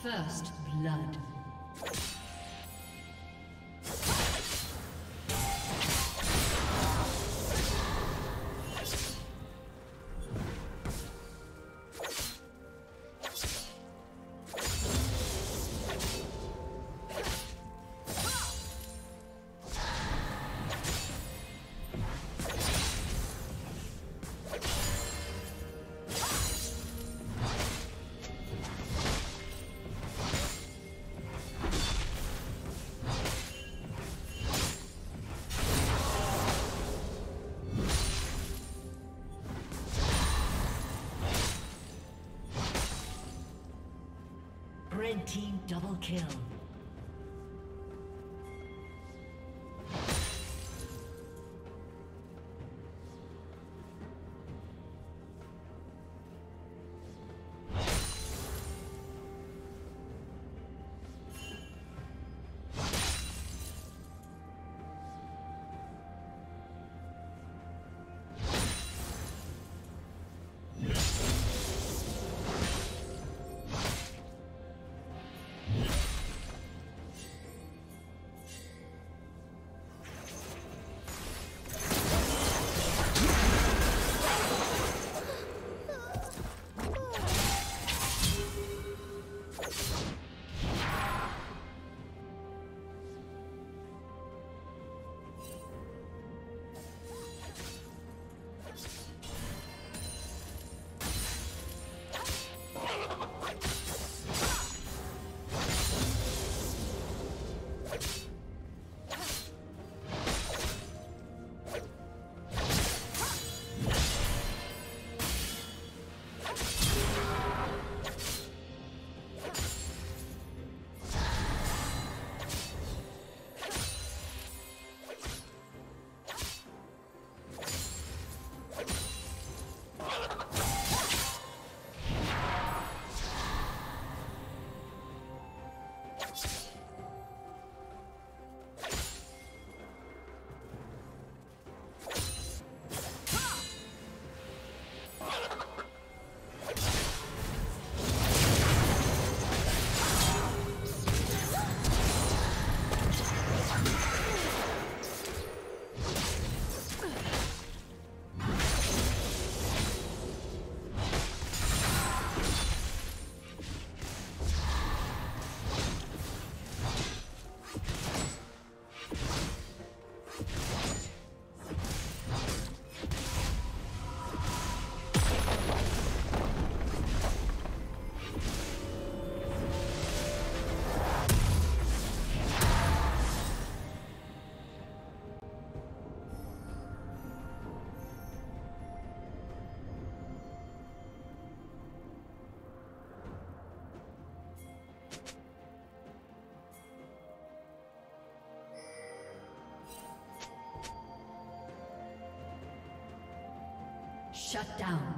First blood. Red team double kill. Shut down.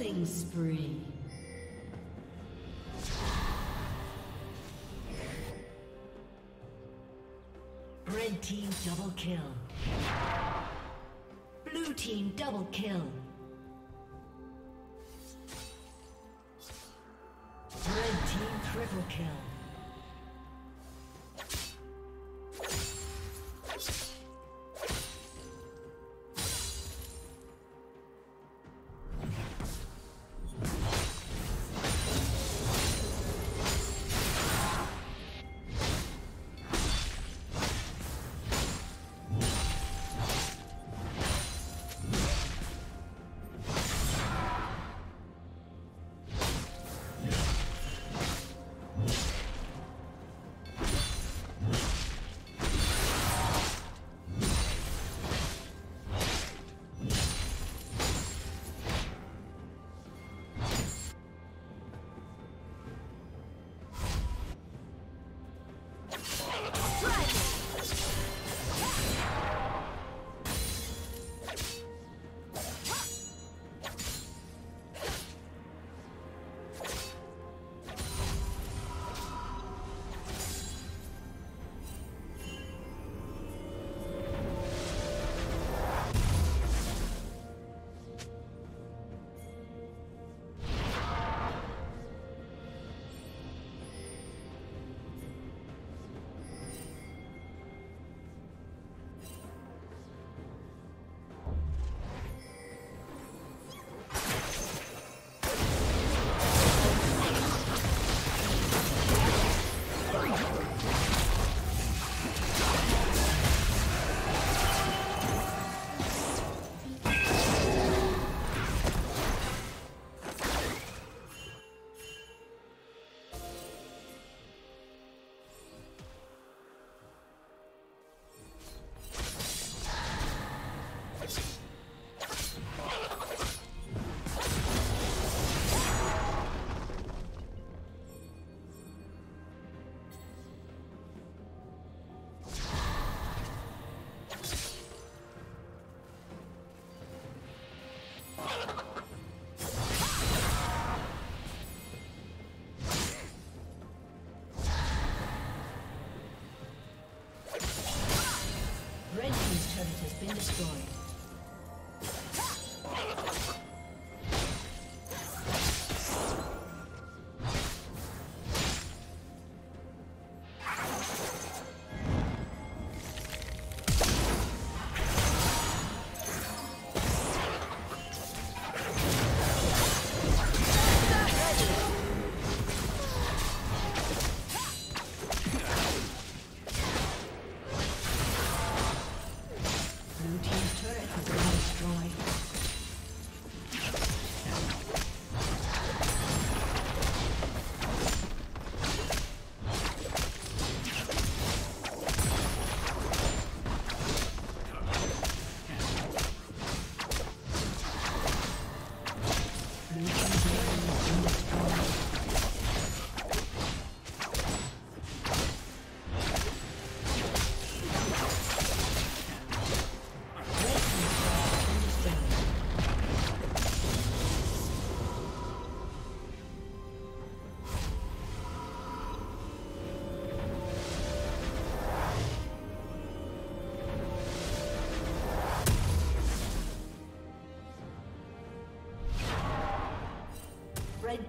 Killing spree. Red team double kill. Blue team double kill. Red team triple kill. Destroyed. Red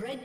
Red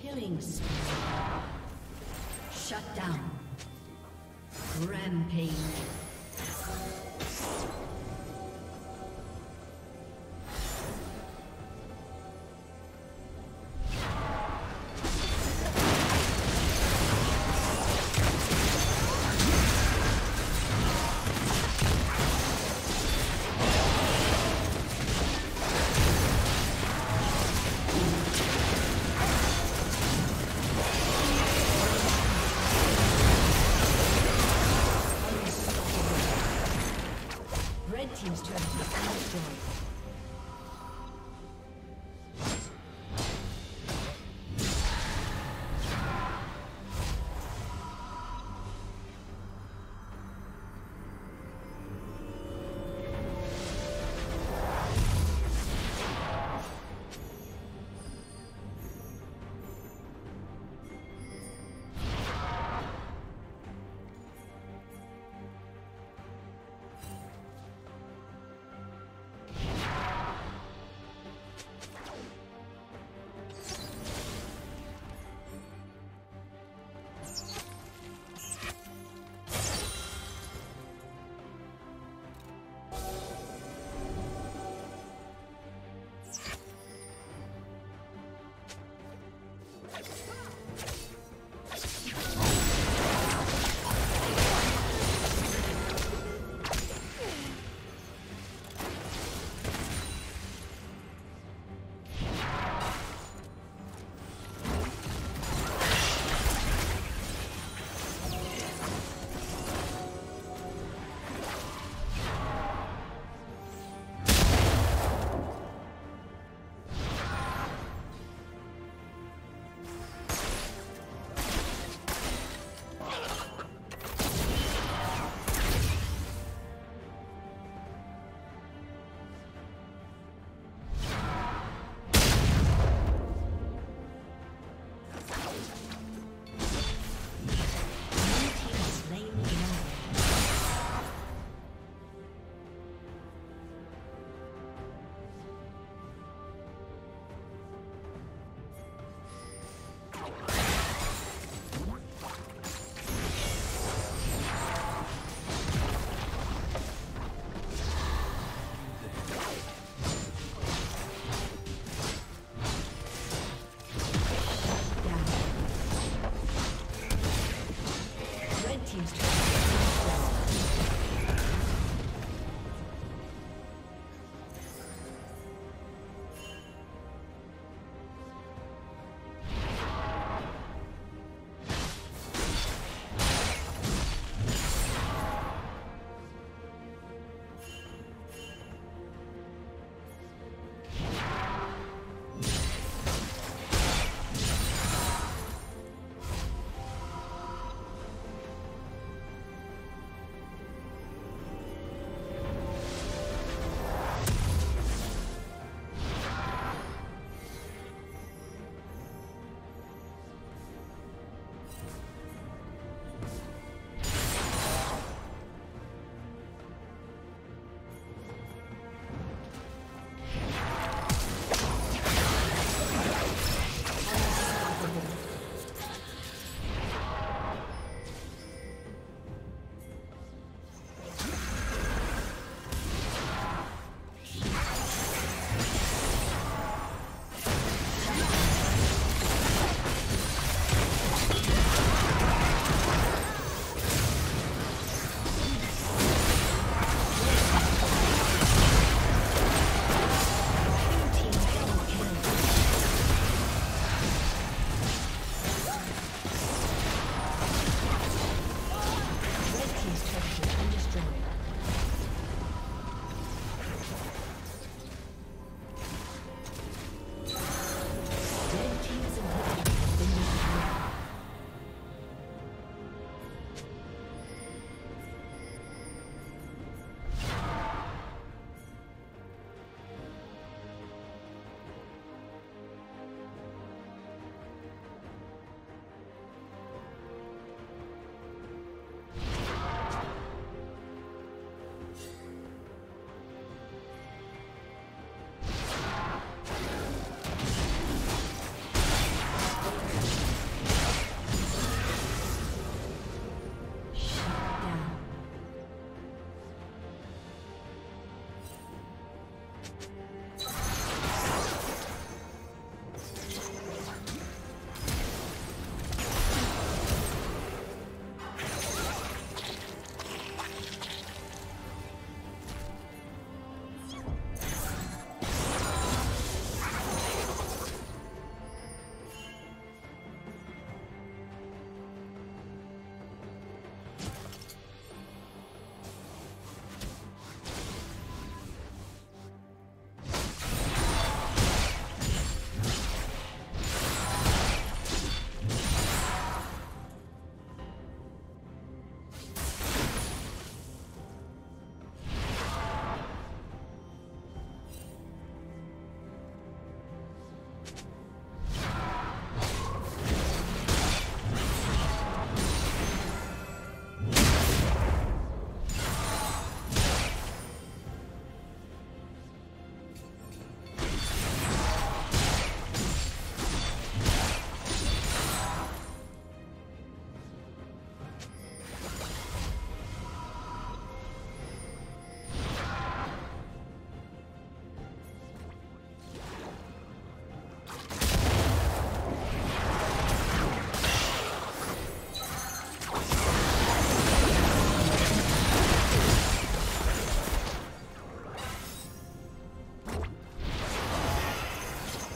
Killing spree. Shut down. Rampage.